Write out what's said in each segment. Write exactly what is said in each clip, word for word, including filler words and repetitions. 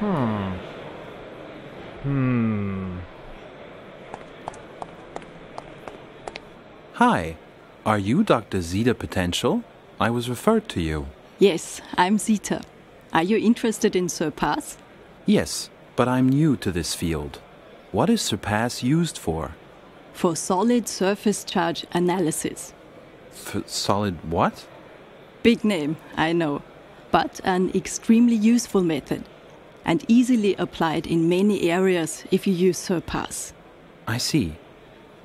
Hmm. Hmm. Hi. Are you Doctor Zeta Potential? I was referred to you. Yes, I'm Zeta. Are you interested in Surpass? Yes, but I'm new to this field. What is Surpass used for? For solid surface charge analysis. For solid what? Big name, I know, but an extremely useful method and easily applied in many areas if you use Surpass. I see.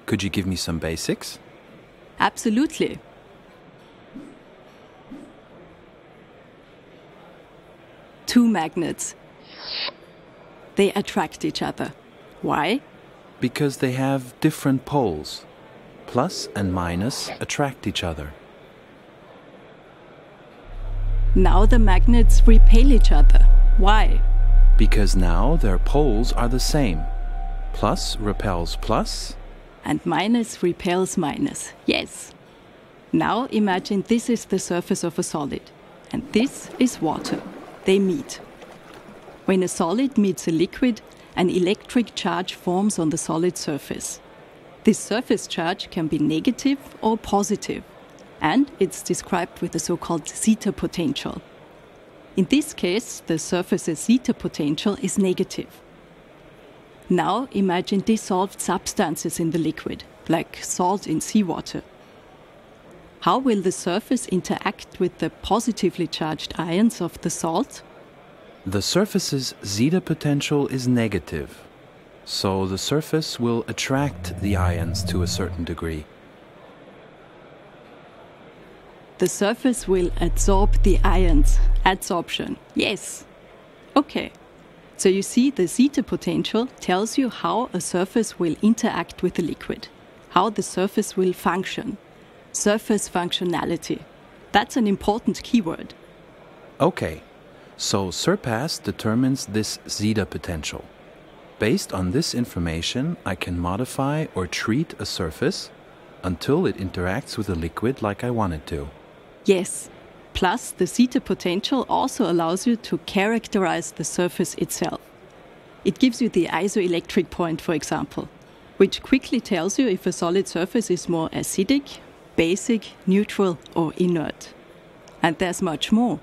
Could you give me some basics? Absolutely. Two magnets. They attract each other. Why? Because they have different poles. Plus and minus attract each other. Now the magnets repel each other. Why? Because now their poles are the same. Plus repels plus. And minus repels minus. Yes. Now imagine this is the surface of a solid. And this is water. They meet. When a solid meets a liquid, an electric charge forms on the solid surface. This surface charge can be negative or positive, and it's described with the so-called zeta potential. In this case, the surface's zeta potential is negative. Now imagine dissolved substances in the liquid, like salt in seawater. How will the surface interact with the positively charged ions of the salt? The surface's zeta potential is negative, so the surface will attract the ions to a certain degree. The surface will absorb the ions. Adsorption, yes. Okay, so you see the zeta potential tells you how a surface will interact with the liquid, how the surface will function. Surface functionality. That's an important keyword. Okay, so Surpass determines this zeta potential. Based on this information, I can modify or treat a surface until it interacts with a liquid like I want it to. Yes, plus the zeta potential also allows you to characterize the surface itself. It gives you the isoelectric point, for example, which quickly tells you if a solid surface is more acidic, basic, neutral, or inert. And there's much more.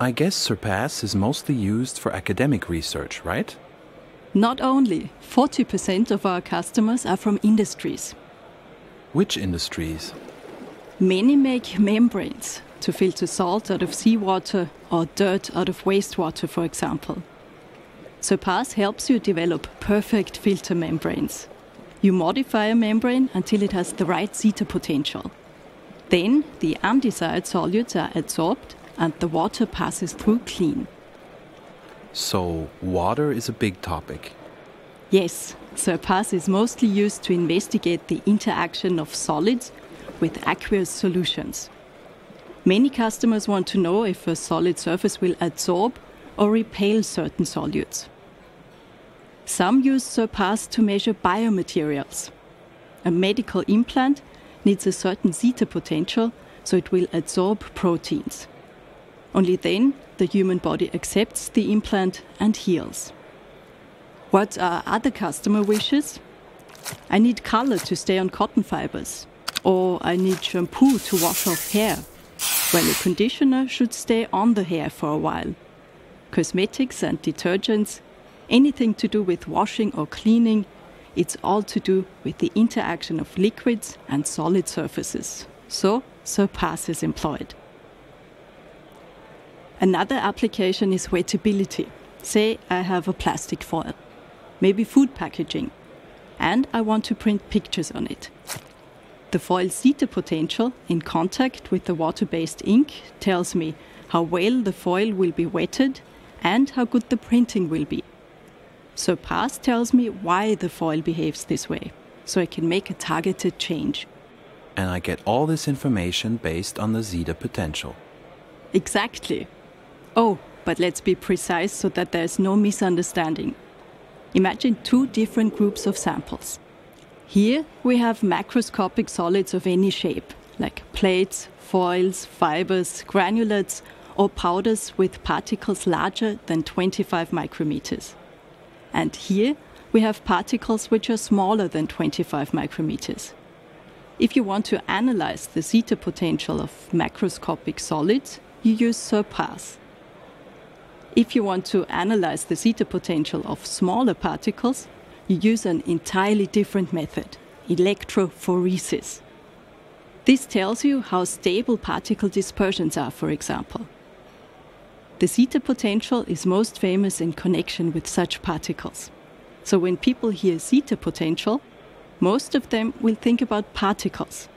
I guess Surpass is mostly used for academic research, right? Not only. forty percent of our customers are from industries. Which industries? Many make membranes to filter salt out of seawater or dirt out of wastewater, for example. Surpass helps you develop perfect filter membranes. You modify a membrane until it has the right zeta potential. Then the undesired solutes are adsorbed and the water passes through clean. So water is a big topic. Yes, Surpass is mostly used to investigate the interaction of solids with aqueous solutions. Many customers want to know if a solid surface will adsorb or repel certain solutes. Some use Surpass to measure biomaterials. A medical implant needs a certain zeta potential, so it will adsorb proteins. Only then the human body accepts the implant and heals. What are other customer wishes? I need color to stay on cotton fibers, or I need shampoo to wash off hair, while a conditioner should stay on the hair for a while. Cosmetics and detergents, anything to do with washing or cleaning, it's all to do with the interaction of liquids and solid surfaces. So, Surpass is employed. Another application is wettability. Say I have a plastic foil, maybe food packaging, and I want to print pictures on it. The foil's zeta potential in contact with the water-based ink tells me how well the foil will be wetted and how good the printing will be. Surpass tells me why the foil behaves this way, so I can make a targeted change. And I get all this information based on the zeta potential. Exactly. Oh, but let's be precise so that there's no misunderstanding. Imagine two different groups of samples. Here we have macroscopic solids of any shape, like plates, foils, fibers, granulates, or powders with particles larger than twenty-five micrometers. And here we have particles which are smaller than twenty-five micrometers. If you want to analyze the zeta potential of macroscopic solids, you use Surpass. If you want to analyze the zeta potential of smaller particles, you use an entirely different method, electrophoresis. This tells you how stable particle dispersions are, for example. The zeta potential is most famous in connection with such particles. So when people hear zeta potential, most of them will think about particles.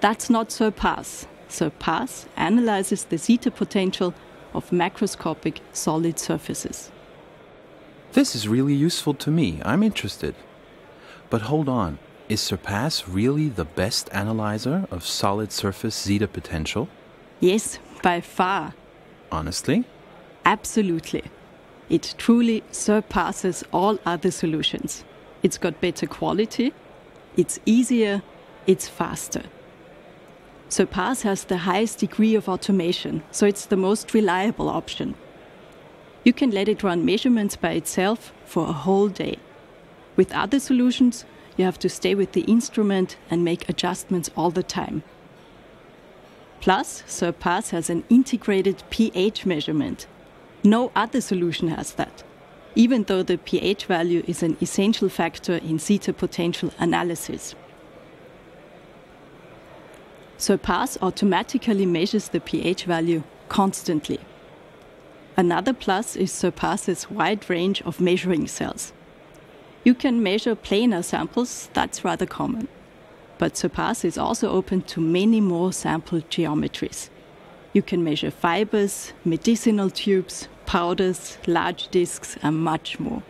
That's not Surpass. Surpass analyzes the zeta potential of macroscopic solid surfaces. This is really useful to me. I'm interested. But hold on. Is Surpass really the best analyzer of solid surface zeta potential? Yes, by far. Honestly? Absolutely. It truly surpasses all other solutions. It's got better quality, it's easier, it's faster. Surpass has the highest degree of automation, so it's the most reliable option. You can let it run measurements by itself for a whole day. With other solutions, you have to stay with the instrument and make adjustments all the time. Plus, Surpass has an integrated pH measurement. No other solution has that, even though the pH value is an essential factor in zeta potential analysis. Surpass automatically measures the pH value constantly. Another plus is Surpass's wide range of measuring cells. You can measure planar samples, that's rather common. But Surpass is also open to many more sample geometries. You can measure fibers, medicinal tubes, powders, large discs, and much more.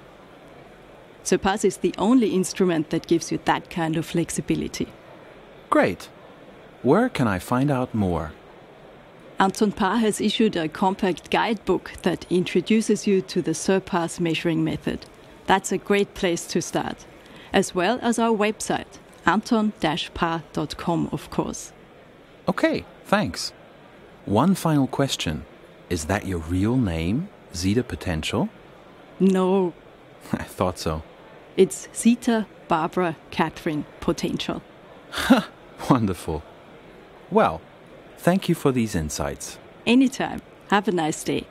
Surpass is the only instrument that gives you that kind of flexibility. Great. Where can I find out more? Anton Paar has issued a compact guidebook that introduces you to the Surpass measuring method. That's a great place to start, as well as our website, anton dash paar dot com, of course. Okay, thanks. One final question. Is that your real name, Zeta Potential? No. I thought so. It's Zeta Barbara Catherine Potential. Ha! Wonderful. Well, thank you for these insights. Anytime. Have a nice day.